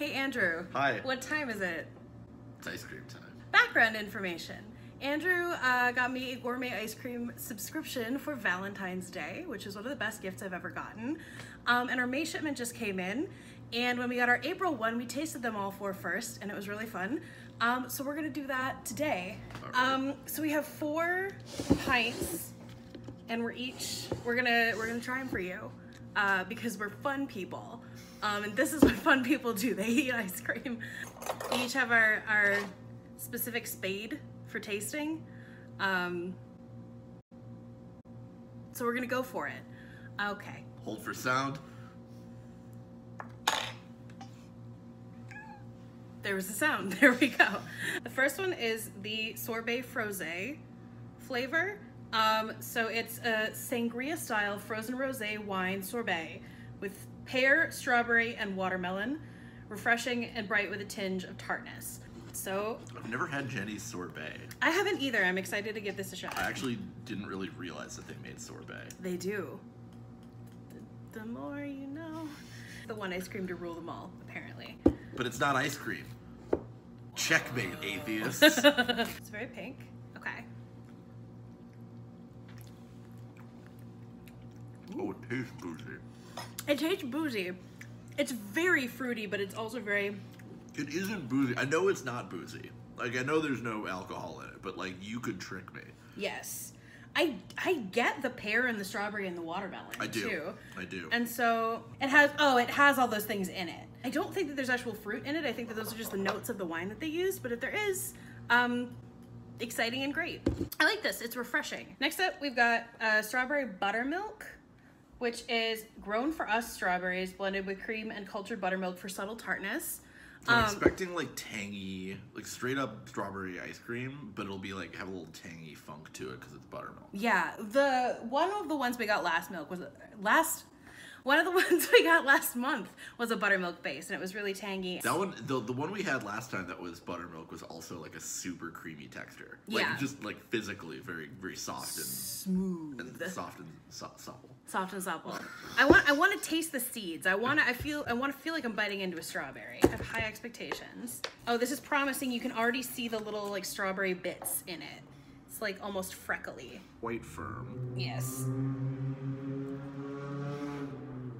Hey Andrew. Hi. What time is it? It's ice cream time. Background information. Andrew got me a gourmet ice cream subscription for Valentine's Day, which is one of the best gifts I've ever gotten. And our May shipment just came in. And when we got our April one, we tasted them all four first, and it was really fun. So we're gonna do that today. Right. So we have 4 pints, and we're gonna try them for you because we're fun people, and this is what fun people do. They eat ice cream. We each have our specific spade for tasting. So we're gonna go for it. Okay. Hold for sound. There was a sound, there we go. The first one is the sorbet frosé flavor. So it's a sangria style frozen rosé wine sorbet with pear, strawberry, and watermelon. Refreshing and bright with a tinge of tartness. So I've never had Jenny's sorbet. I haven't either, I'm excited to give this a shot. I actually didn't really realize that they made sorbet. They do. The more you know. The one ice cream to rule them all, apparently. But it's not ice cream. Checkmate, atheists. It's very pink. Okay. Oh, it tastes boozy. It tastes boozy. It's very fruity, but it's also very... It isn't boozy. I know it's not boozy. Like, I know there's no alcohol in it, but, like, you could trick me. Yes. I get the pear and the strawberry and the watermelon, I do. Too. I do. And so it has all those things in it. I don't think that there's actual fruit in it. I think that those are just the notes of the wine that they used. But if there is, exciting and great. I like this. It's refreshing. Next up, we've got strawberry buttermilk, which is grown for us strawberries blended with cream and cultured buttermilk for subtle tartness. So I'm expecting like tangy, like straight up strawberry ice cream, but it'll be like have a little tangy funk to it because it's buttermilk. Yeah, one of the ones we got last month was a buttermilk base, and it was really tangy. That one, the one we had last time that was buttermilk was also like a super creamy texture. Like, yeah, just like physically very, very soft and smooth, and soft and supple. Soft and supple. I want to taste the seeds. I want to feel like I'm biting into a strawberry. I have high expectations. Oh, this is promising. You can already see the little like strawberry bits in it. It's like almost freckly. Quite firm. Yes.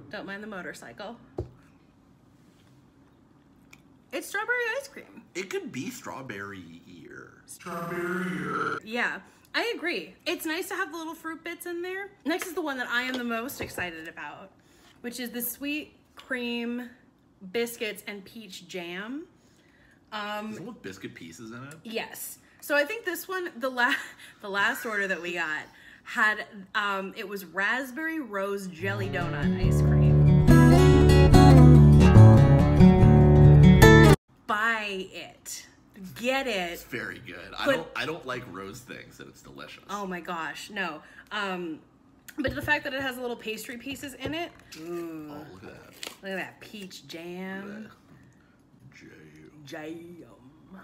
Don't mind the motorcycle. It's strawberry ice cream. It could be strawberry-ier. Strawberry-ier. Yeah. I agree. It's nice to have the little fruit bits in there. Next is the one that I am the most excited about, which is the sweet cream biscuits and peach jam. There's little biscuit pieces in it? Yes. So I think this one, the last order that we got had, it was raspberry rose jelly donut ice cream. Buy it. Get it. It's very good. I don't like rose things, and it's delicious. Oh my gosh, no. But the fact that it has little pastry pieces in it. Ooh. Oh, look at that. Look at that peach jam. That. Jam.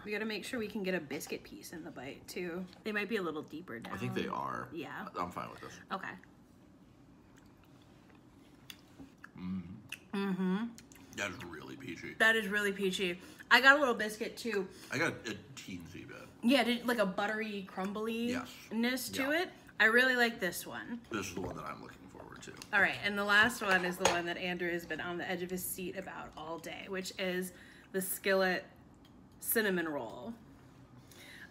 We gotta make sure we can get a biscuit piece in the bite too. They might be a little deeper down. I think they are. Yeah. I'm fine with this. Okay. Mm. Mm-hmm. That is really peachy. That is really peachy. I got a little biscuit too. I got a teensy bit. Yeah, like a buttery crumbliness to it. I really like this one. This is the one that I'm looking forward to. All right, and the last one is the one that Andrew has been on the edge of his seat about all day, which is the skillet cinnamon roll.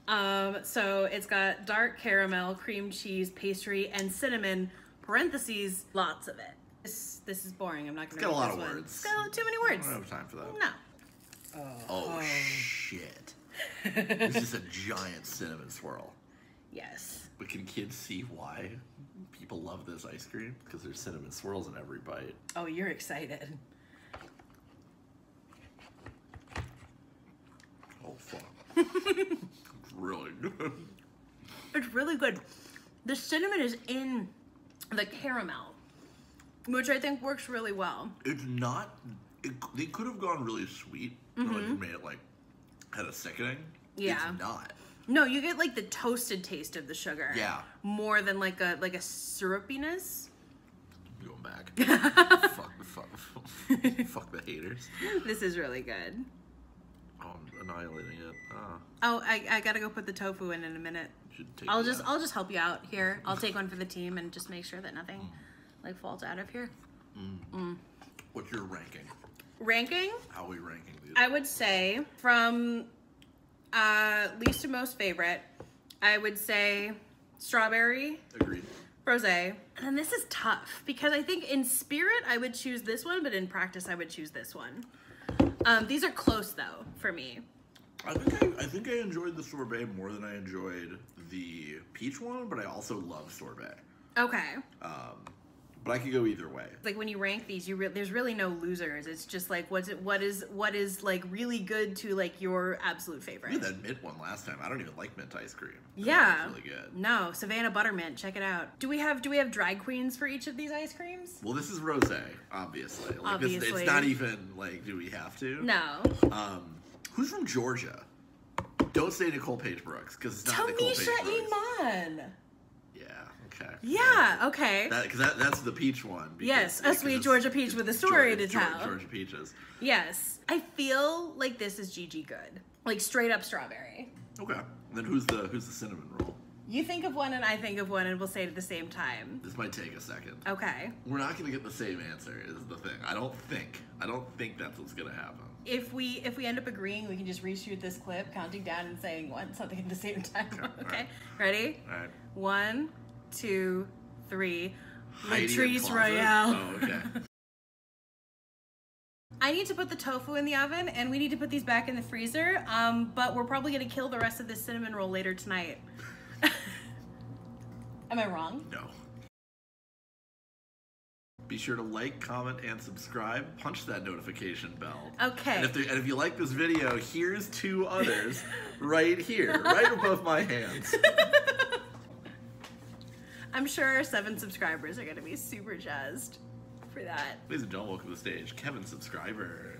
So it's got dark caramel, cream cheese, pastry, and cinnamon, parentheses, lots of it. This is boring. I'm not going to read this one. It's got a lot of words. It's got too many words. I don't have time for that. No. Oh shit. This is a giant cinnamon swirl. Yes. But can kids see why people love this ice cream? Because there's cinnamon swirls in every bite. Oh, you're excited. Oh, fuck. It's really good. It's really good. The cinnamon is in the caramel, which I think works really well. It's not... They could have gone really sweet. Mm-hmm. Or like made it like kind of sickening. Yeah. It's not. No, you get like the toasted taste of the sugar. Yeah. More than like a syrupiness. I'm going back. Fuck. Fuck the haters. This is really good. Oh, I'm annihilating it. Oh, I gotta go put the tofu in a minute. I'll just help you out here. I'll take one for the team and just make sure that nothing like falls out of here. What's your ranking? Ranking? How are we ranking these? I would say from least to most favorite, I would say strawberry. Agreed. Rosé. And this is tough because I think in spirit I would choose this one, but in practice I would choose this one. These are close though for me. I think I enjoyed the sorbet more than I enjoyed the peach one, but I also love sorbet. Okay. But I could go either way. Like when you rank these, there's really no losers. It's just like what is like really good to like your absolute favorite. We had that mint one last time. I don't even like mint ice cream. Yeah, really good. No, Savannah Butter Mint. Check it out. Do we have drag queens for each of these ice creams? Well, this is rosé, obviously. Like, obviously, it's not even like do we have to? No. Who's from Georgia? Don't say Nicole Page Brooks because it's not Nicole Page Brooks. Tomisha Iman. Okay. Yeah, okay. Because that's the peach one. Because, yes, a sweet Georgia peach with a story to tell. Georgia peaches. Yes. I feel like this is GG good. Like straight up strawberry. Okay. Then who's the cinnamon roll? You think of one and I think of one and we'll say it at the same time. This might take a second. Okay. We're not going to get the same answer is the thing. I don't think that's what's going to happen. If we end up agreeing, we can just reshoot this clip, counting down and saying something at the same time. Okay. All right. Ready? All right. 1, 2, 3. Latrice Royale. Oh, okay. I need to put the tofu in the oven, and we need to put these back in the freezer. But we're probably gonna kill the rest of this cinnamon roll later tonight. Am I wrong? No. Be sure to like, comment, and subscribe. Punch that notification bell. Okay. And if you like this video, here's two others right here, right above my hands. I'm sure our 7 subscribers are going to be super jazzed for that. Ladies and gentlemen, welcome to the stage, Kevin Subscribers.